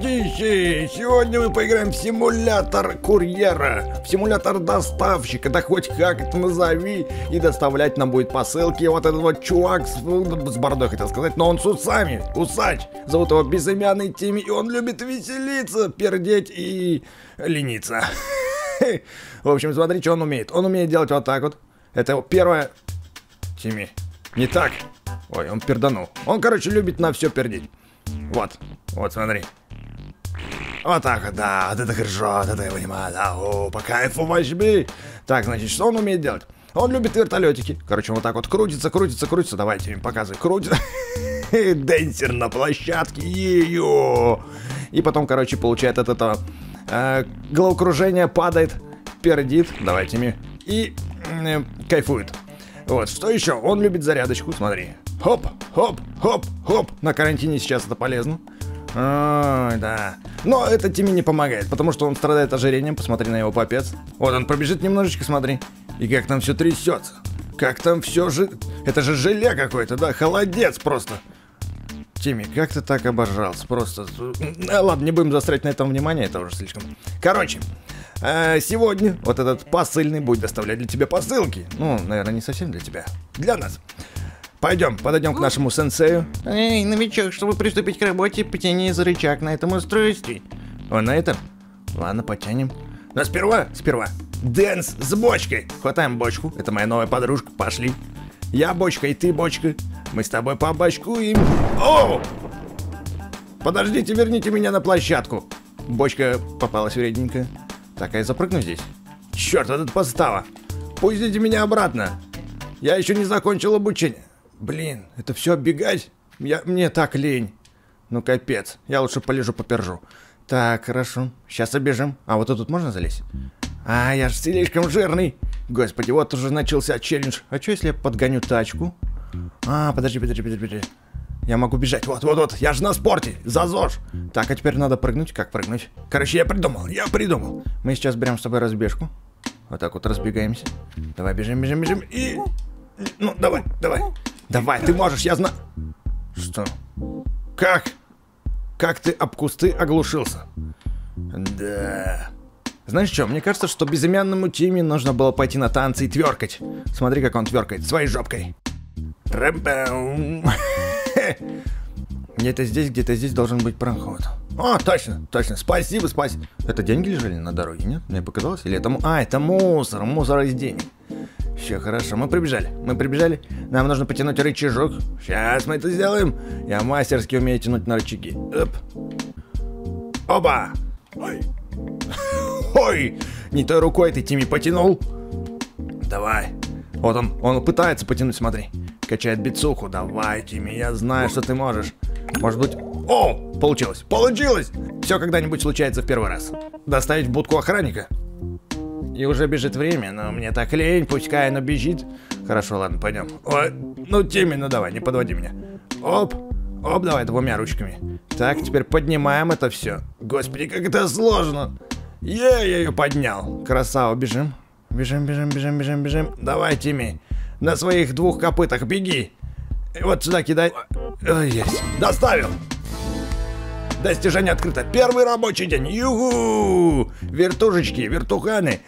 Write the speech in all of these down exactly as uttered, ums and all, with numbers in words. Ребятищи, сегодня мы поиграем в симулятор курьера, в симулятор доставщика, да хоть как это назови, и доставлять нам будет посылки. И вот этот вот чувак с, с бородой, хотел сказать, но он с усами, усач, зовут его Безымянный Тимми, и он любит веселиться, пердеть и лениться. В общем, смотри, что он умеет. Он умеет делать вот так вот. Это его первое... Тимми, не так. Ой, он перданул. Он, короче, любит на все пердеть. Вот, вот смотри. Вот так вот, да, вот это хорошо, вот это его нема, да, о, по кайфу возьми. Так, значит, что он умеет делать? Он любит вертолетики. Короче, вот так вот крутится, крутится, крутится. Давайте им показывай, крутится. Денсер на площадке, ее. И потом, короче, получает от этого головокружение, падает, пердит, давайте им, и кайфует. Вот, что еще? Он любит зарядочку, смотри. Хоп, хоп, хоп, хоп. На карантине сейчас это полезно. Ой, да. Но это Тимми не помогает, потому что он страдает ожирением. Посмотри на его попец. Вот он пробежит немножечко, смотри. И как там все трясется. Как там все же... Это же желе какое-то, да? Холодец просто. Тимми, как ты так обожался? Просто... Ладно, не будем застрять на этом внимание, это уже слишком. Короче, сегодня вот этот посыльный будет доставлять для тебя посылки. Ну, наверное, не совсем для тебя. Для нас. Пойдем, подойдем к нашему сенсею. Эй, новичок, чтобы приступить к работе, потяни за рычаг на этом устройстве. Он на этом? Ладно, потянем. Но сперва, сперва, дэнс с бочкой. Хватаем бочку, это моя новая подружка, пошли. Я бочка и ты бочка. Мы с тобой по бочку и... О! Подождите, верните меня на площадку. Бочка попалась вредненько. Так, а я запрыгну здесь? Черт, вот это подстава. Пустите меня обратно. Я еще не закончил обучение. Блин, это все оббегать? Я, мне так лень. Ну капец, я лучше полежу, попержу. Так, хорошо, сейчас обежим. А вот тут можно залезть? А, я же слишком жирный. Господи, вот уже начался челлендж. А что, если я подгоню тачку? А, подожди, подожди, подожди, подожди. Я могу бежать, вот, вот, вот, я же на спорте, зазож. Так, а теперь надо прыгнуть, как прыгнуть? Короче, я придумал, я придумал. Мы сейчас берем с тобой разбежку. Вот так вот разбегаемся. Давай, бежим, бежим, бежим. И... Ну, давай, давай. Давай, ты можешь, я знаю. Что? Как? Как ты об кусты оглушился? Да. Знаешь что, мне кажется, что Безымянному Тимми нужно было пойти на танцы и тверкать. Смотри, как он тверкает своей жопкой. Где-то здесь, где-то здесь должен быть проход. А, точно, точно, спасибо, спасибо. Это деньги лежали на дороге, нет? Мне показалось, или это... А, это мусор, мусор из денег. Все хорошо, мы прибежали, мы прибежали. Нам нужно потянуть рычажок. Сейчас мы это сделаем. Я мастерски умею тянуть на рычаги. Оп. Опа. Ой. Ой. Не той рукой ты, Тимми, потянул. Давай. Вот он, он пытается потянуть, смотри. Качает бицуху. Давай, Тимми, я знаю, что ты можешь. Может быть... О, получилось, получилось. Все когда-нибудь случается в первый раз. Доставить в будку охранника. И уже бежит время, но мне так лень, пускай оно бежит. Хорошо, ладно, пойдем. Ой, ну, Тимми, ну давай, не подводи меня. Оп, оп, давай двумя ручками. Так, теперь поднимаем это все. Господи, как это сложно. Я ее поднял. Красава, бежим. Бежим, бежим, бежим, бежим, бежим. Давай, Тимми, на своих двух копытах беги. И вот сюда кидай. Ой, есть. Доставил. Достижение открыто. Первый рабочий день. Югу! Вертушечки, вертуханы.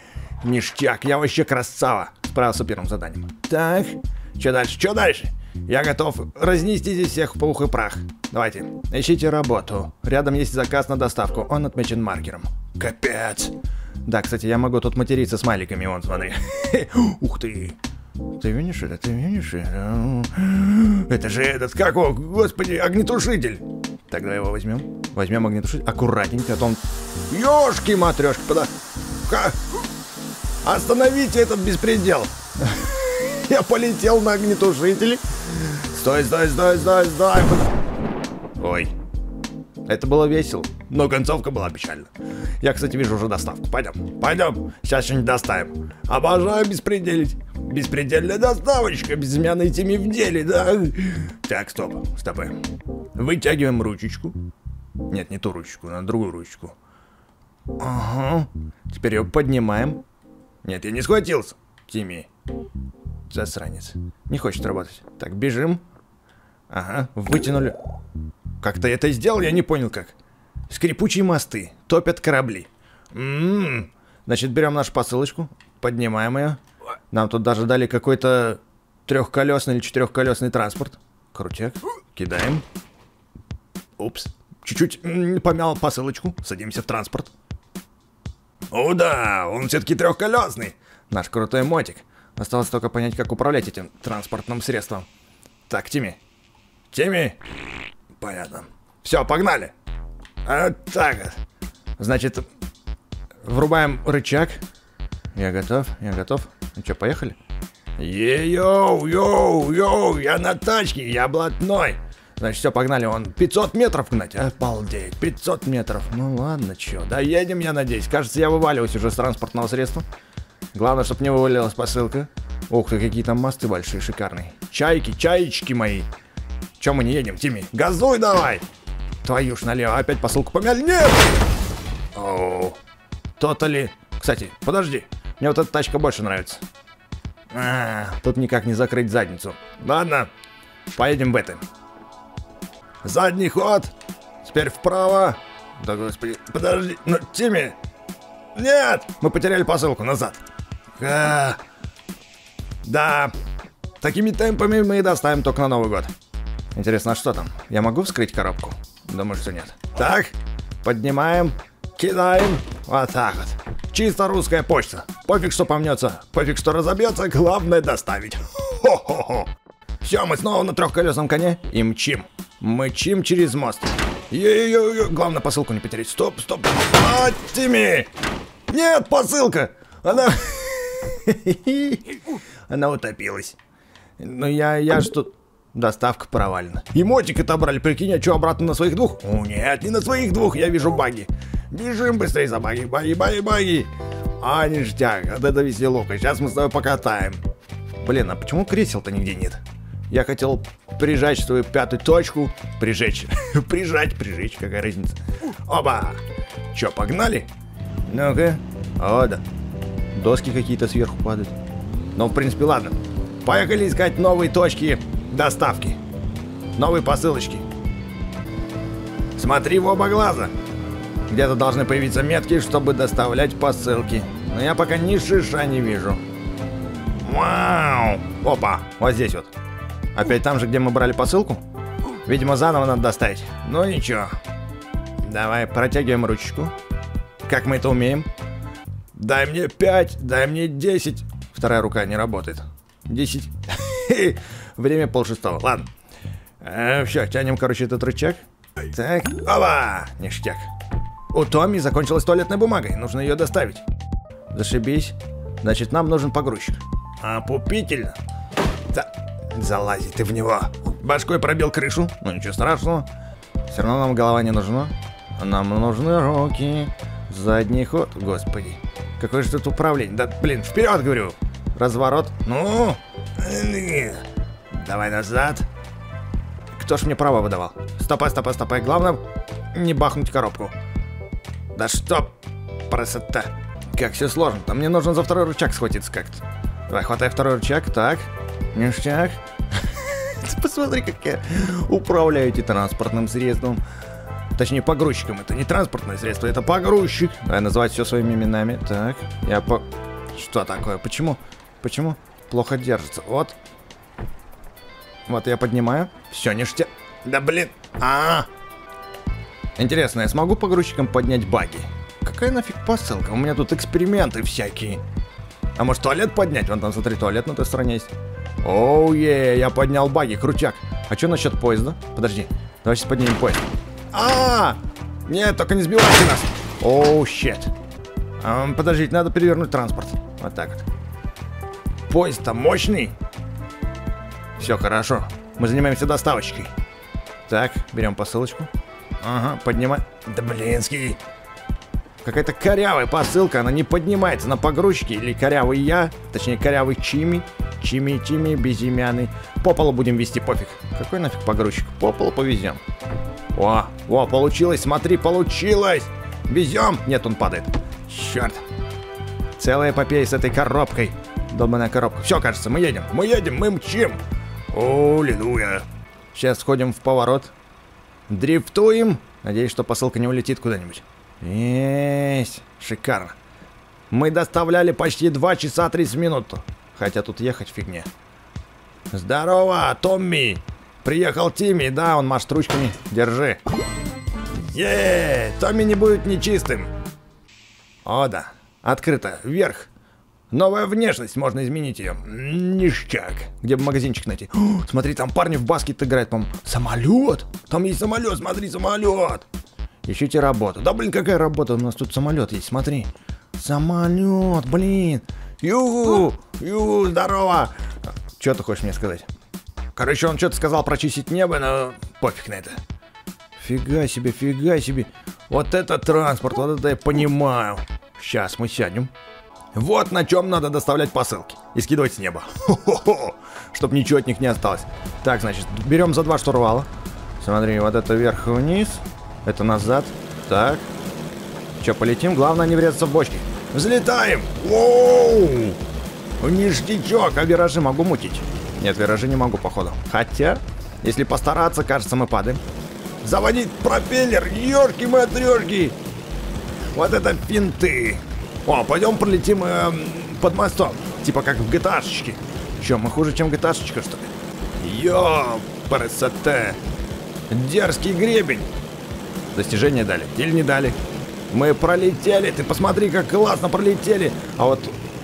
Ништяк, я вообще красава. Справился первым заданием. Так, что дальше, что дальше? Я готов разнести здесь всех в пух и прах. Давайте, ищите работу. Рядом есть заказ на доставку, он отмечен маркером. Капец. Да, кстати, я могу тут материться с смайликами, вон, смотри. Ух ты. Ты видишь это, ты видишь это? Это же этот, как его, господи, огнетушитель. Так, давай его возьмем. Возьмем огнетушитель, аккуратненько, а то он... Ёшки-матрешки, пода... Ха... Остановите этот беспредел. Я полетел на огнетушитель. Стой, стой, стой, стой, стой. Ой. Это было весело, но концовка была печальна. Я, кстати, вижу уже доставку. Пойдем, пойдем. Сейчас что-нибудь доставим. Обожаю беспределить. Беспредельная доставочка. Безымянный Тимми в деле, да? Так, стоп, стоп. Вытягиваем ручечку. Нет, не ту ручку, на другую ручку. Ага. Теперь ее поднимаем. Нет, я не схватился. Тимми. Засранец. Не хочет работать. Так, бежим. Ага, вытянули. Как-то я это сделал, я не понял как. Скрипучие мосты. Топят корабли. М-м-м. Значит, берем нашу посылочку. Поднимаем ее. Нам тут даже дали какой-то трехколесный или четырехколесный транспорт. Крутяк. Кидаем. Упс. Чуть-чуть помял посылочку. Садимся в транспорт. О да, он все-таки трехколесный. Наш крутой мотик. Осталось только понять, как управлять этим транспортным средством. Так, Тимми. Тимми. Понятно. Все, погнали. А, так. Значит, врубаем рычаг. Я готов, я готов. Ну что, поехали? Йоу, йоу, йоу, я на тачке, я блатной. Значит, все, погнали, он пятьсот метров гнать. Обалдеть, пятьсот метров. Ну ладно, че, доедем, я надеюсь. Кажется, я вываливаюсь уже с транспортного средства. Главное, чтобы не вывалилась посылка. Ух ты, какие там мосты большие, шикарные. Чайки, чаечки мои. Че мы не едем, Тимми? Газуй давай! Твою ж налево, опять посылку помяли. Нет! Оу. То-то ли... Кстати, подожди. Мне вот эта тачка больше нравится. А, тут никак не закрыть задницу. Ладно, поедем в это. Задний ход. Теперь вправо. Да господи, подожди. Ну, Тимми. Нет! Мы потеряли посылку назад. А, да. Такими темпами мы и доставим только на Новый год. Интересно, а что там? Я могу вскрыть коробку? Думаю, что нет. Так, поднимаем, кидаем. Вот так вот. Чисто русская почта. Пофиг, что помнется, пофиг, что разобьется, главное доставить. Хо-хо-хо. Все, мы снова на трехколесном коне и мчим. Мчим через мост. Е-е-е-е. Главное, посылку не потерять. Стоп, стоп. А, Тимми! Нет, посылка! Она... Она утопилась. Ну я, я что... Доставка провалена. И мотик отобрали, прикинь, а что, обратно на своих двух? О, нет, не на своих двух, я вижу баги. Бежим быстрее за баги, баги, баги, баги. А, ништяк, вот это веселуха, сейчас мы с тобой покатаем. Блин, а почему кресел-то нигде нет? Я хотел прижать свою пятую точку. Прижечь, прижать, прижечь, какая разница. Оба! Че, погнали? Ну-ка, о да. Доски какие-то сверху падают. Ну, в принципе, ладно. Поехали искать новые точки доставки. Новые посылочки. Смотри в оба глаза. Где-то должны появиться метки, чтобы доставлять посылки. Но я пока ни шиша не вижу. Вау! Опа! Вот здесь вот. Опять там же, где мы брали посылку? Видимо, заново надо доставить. Ну ничего. Давай, протягиваем ручку. Как мы это умеем? Дай мне пять, дай мне десять. Вторая рука не работает. десять. Время полшестого. Ладно. Э, все, тянем, короче, этот рычаг. Так. Опа! Ништяк. У Томми закончилась туалетной бумагой. Нужно ее доставить. Зашибись. Значит, нам нужен погрузчик. Опупительно. Да. Залази ты в него. Башкой пробил крышу. Ну ничего страшного. Все равно нам голова не нужна. Нам нужны руки. Задний ход. Господи. Какое же тут управление? Да блин, вперед, говорю. Разворот. Ну. Давай назад. Кто ж мне право выдавал? Стопай, стопай, стопай. Главное, не бахнуть коробку. Да что? Красота. Как все сложно. Там мне нужно за второй рычаг схватиться как-то. Давай, хватай второй рычаг. Так. Ништяк. Посмотри, как я управляю этим транспортным средством. Точнее, погрузчиком. Это не транспортное средство, это погрузчик. Давай называть все своими именами. Так. Я по... Что такое? Почему? Почему? Плохо держится. Вот. Вот я поднимаю. Все, ништяк. Да блин. А, -а, а. Интересно, я смогу погрузчиком поднять баги? Какая нафиг посылка? У меня тут эксперименты всякие. А может туалет поднять? Вон там, смотри, туалет на той стороне есть. Оу, е, я поднял баги, крутяк. А что насчет поезда? Подожди. Давай сейчас поднимем поезд. А, -а, -а! Нет, только не сбивайте нас. Оу, щет. Um, подождите, надо перевернуть транспорт. Вот так вот. Поезд-то мощный. Все хорошо. Мы занимаемся доставочкой. Так, берем посылочку. Ага, поднимай. Да блинский. Какая-то корявая посылка, она не поднимается на погрузчике. Или корявый я, точнее корявый Чимми. Чимми, Чимми, безымянный. По полу будем вести, пофиг. Какой нафиг погрузчик? По полу повезем. О, о, получилось, смотри, получилось. Везем. Нет, он падает. Черт. Целая эпопея с этой коробкой. Долбаная коробка. Все, кажется, мы едем. Мы едем, мы мчим. О, лилуя. Сейчас входим в поворот. Дрифтуем. Надеюсь, что посылка не улетит куда-нибудь. Есть, шикарно. Мы доставляли почти два часа тридцать минут. Хотя тут ехать фигня. Здорово, Томми. Приехал Тимми, да, он машет ручками. Держи. Еее, Томми не будет нечистым. О, да. Открыто, вверх. Новая внешность, можно изменить ее. Ништяк. Где бы магазинчик найти? О, смотри, там парни в баскет играют, по-моему. Самолет? Там есть самолет, смотри, самолет. Ищите работу. Да блин, какая работа? У нас тут самолет есть, смотри. Самолет, блин. Ю, ю, здорово. Что ты хочешь мне сказать? Короче, он что-то сказал про чистить небо, но пофиг на это. Фига себе, фига себе. Вот это транспорт, вот это я понимаю. Сейчас мы сядем. Вот на чем надо доставлять посылки. И скидывать с неба. Хо-хо-хо. Чтоб ничего от них не осталось. Так, значит, берем за два штурвала. Смотри, вот это вверх и вниз. Это назад. Так. Че, полетим? Главное не врезаться в бочки. Взлетаем! Воу! Ништячок! А виражи могу мутить? Нет, виражи не могу, походу. Хотя, если постараться, кажется, мы падаем. Заводить пропеллер! Ёшки-матрёшки! Вот это финты! О, пойдем пролетим э, под мостом. Типа как в ГТАшечке. Че, мы хуже, чем ГТАшечка, что ли? Йо, красота! Дерзкий гребень! Достижение дали. Или не дали? Мы пролетели, ты посмотри, как классно пролетели. А вот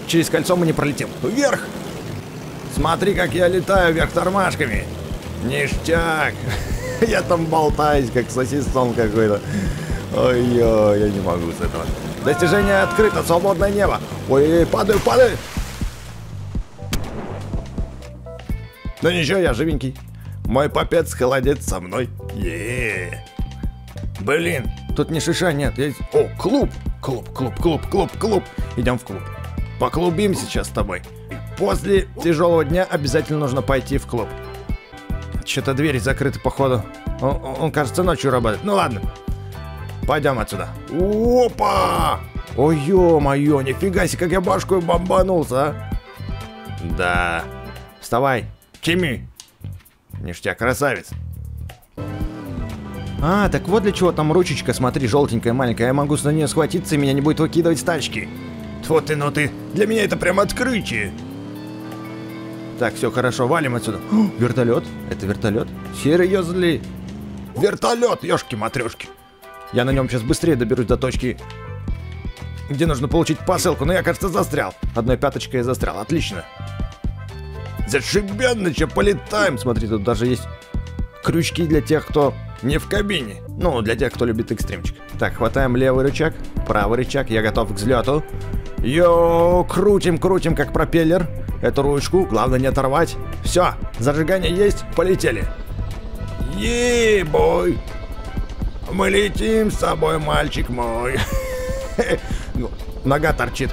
через кольцо мы не пролетим. Вверх! Смотри, как я летаю вверх тормашками. Ништяк! Я там болтаюсь, как сосисон какой-то. Ой-ой, я не могу с этого. Достижение открыто, свободное небо. Ой-ой, падаю, падаю. Ну ничего, я живенький. Мой попец холодец со мной. Е-е-е. Блин, тут не шиша, нет. Есть... О, клуб. Клуб, клуб, клуб, клуб, клуб. Идем в клуб. Поклубим сейчас с тобой. После тяжелого дня обязательно нужно пойти в клуб. Что-то двери закрыты, походу. Он, он, кажется, ночью работает. Ну ладно. Пойдем отсюда. Опа! Ой, ё-моё, нифига себе, как я башку бомбанулся, а? Да. Вставай. Тимми. Ништяк, красавец. А, так вот для чего там ручечка, смотри, желтенькая, маленькая. Я могу за нее схватиться, и меня не будет выкидывать с тачки. Тьфу ты, ну ты. Для меня это прям открытие. Так, все хорошо, валим отсюда. О, вертолет. Это вертолет? Серьезно? Вертолет, ёшки-матрешки. Я на нем сейчас быстрее доберусь до точки, где нужно получить посылку. Но я, кажется, застрял. Одной пяточкой я застрял. Отлично. Зашибенно, че, полетаем. Смотри, тут даже есть крючки для тех, кто не в кабине. Ну, для тех, кто любит экстримчик. Так, хватаем левый рычаг, правый рычаг. Я готов к взлету. Йоу, крутим, крутим, как пропеллер. Эту ручку, главное не оторвать. Все, зажигание есть, полетели. Е-бой. Мы летим с собой, мальчик мой. Нога торчит.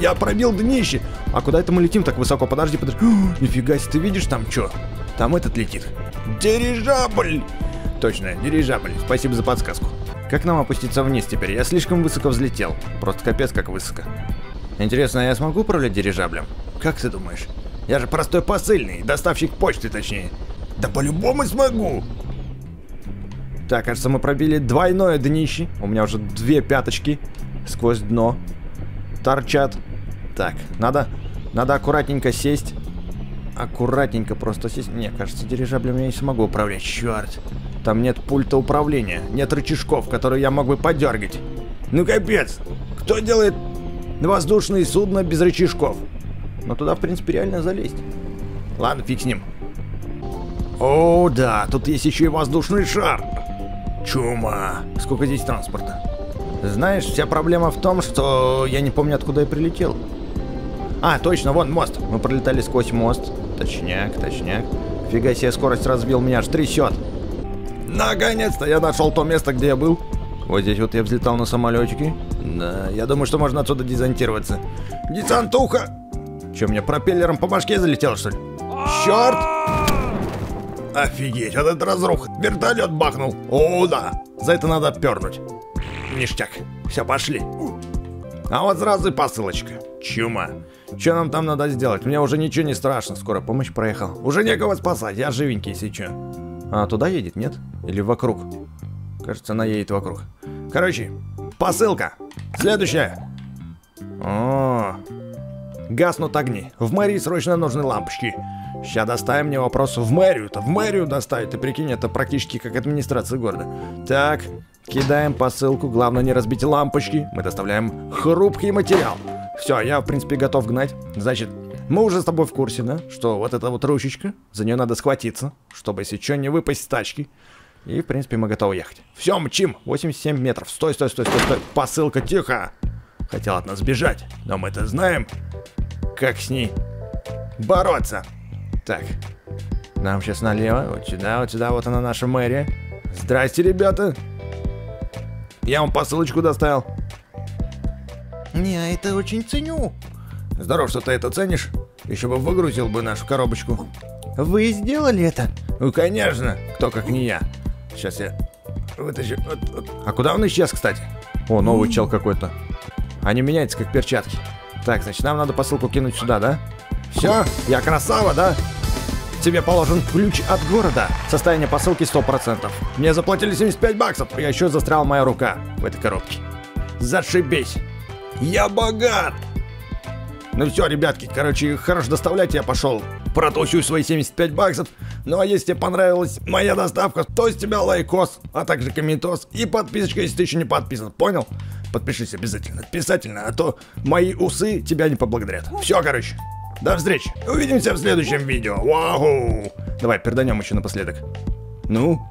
Я пробил днище. А куда это мы летим так высоко? Подожди, подожди. Нифига себе, ты видишь там что? Там этот летит. Дирижабль. Точно, дирижабль. Спасибо за подсказку. Как нам опуститься вниз теперь? Я слишком высоко взлетел. Просто капец как высоко. Интересно, я смогу управлять дирижаблем? Как ты думаешь? Я же простой посыльный. Доставщик почты, точнее. Да по-любому смогу. Так, кажется, мы пробили двойное днище. У меня уже две пяточки сквозь дно торчат. Так, надо, надо аккуратненько сесть. Аккуратненько просто сесть. Не, кажется, дирижаблем я не смогу управлять. Черт. Там нет пульта управления. Нет рычажков, которые я мог бы подергать. Ну капец. Кто делает воздушные судна без рычажков? Но туда, в принципе, реально залезть. Ладно, фиг с ним. О, да, тут есть еще и воздушный шар. Чума. Сколько здесь транспорта? Знаешь, вся проблема в том, что я не помню, откуда я прилетел. А, точно, вон мост. Мы пролетали сквозь мост. Точняк, точняк. Фига себе, скорость разбил, меня аж трясет. Наконец-то я нашел то место, где я был. Вот здесь вот я взлетал на самолетике. Да, я думаю, что можно отсюда десантироваться. Десантуха! Че, мне пропеллером по башке залетел, что ли? Черт! Офигеть, вот этот разрух. Вертолет бахнул. О, да. За это надо пернуть. Ништяк. Все, пошли. А вот сразу и посылочка. Чума. Че нам там надо сделать? Мне уже ничего не страшно. Скоро помощь проехал. Уже некого спасать. Я живенький, если че. А туда едет, нет? Или вокруг? Кажется, она едет вокруг. Короче, посылка. Следующая. О, гаснут огни. В мэрии срочно нужны лампочки. Сейчас доставим мне вопрос в мэрию-то. В мэрию доставить, ты прикинь, это практически как администрация города. Так, кидаем посылку. Главное не разбить лампочки. Мы доставляем хрупкий материал. Все, я, в принципе, готов гнать. Значит, мы уже с тобой в курсе, да? Что вот эта вот ручечка, за нее надо схватиться, чтобы если что, не выпасть с тачки. И, в принципе, мы готовы ехать. Все, мчим! восемьдесят семь метров. Стой, стой, стой, стой, стой. Посылка, тихо! Хотел от нас бежать, но мы-то знаем, как с ней бороться. Так, нам сейчас налево, вот сюда, вот сюда, вот она наша мэрия. Здрасте, ребята. Я вам посылочку доставил. Я это очень ценю. Здорово, что ты это ценишь. Еще бы выгрузил бы нашу коробочку. Вы сделали это? Ну, конечно. Кто как не я. Сейчас я вытащу. А куда он исчез, кстати? О, новый чел какой-то. Они меняются, как перчатки. Так, значит, нам надо посылку кинуть сюда, да? Все, я красава, да? Тебе положен ключ от города. Состояние посылки сто процентов. Мне заплатили семьдесят пять баксов. Я еще застряла моя рука в этой коробке. Зашибись. Я богат. Ну все, ребятки, короче, хорошо доставлять, я пошел. Протущу свои семьдесят пять баксов. Ну а если тебе понравилась моя доставка, то с тебя лайкос, а также комментос и подписочка, если ты еще не подписан, понял? Подпишись обязательно, обязательно, а то мои усы тебя не поблагодарят. Все, короче, до встречи, увидимся в следующем видео. Вау! Давай, перданем еще напоследок. Ну?